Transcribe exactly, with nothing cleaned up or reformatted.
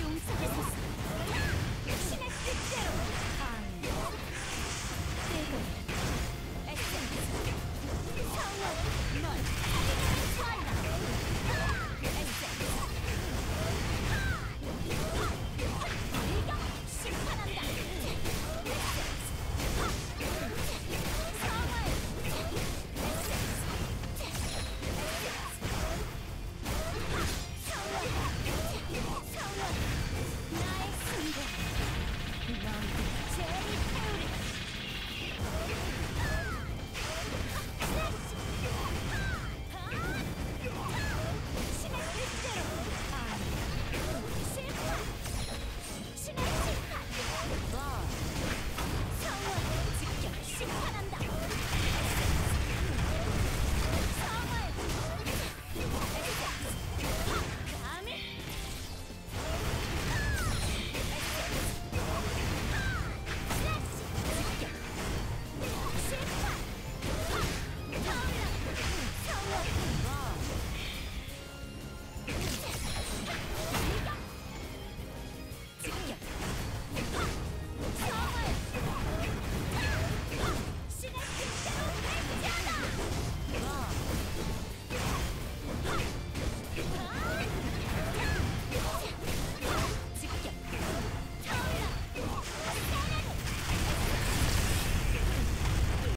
용서해 주세요.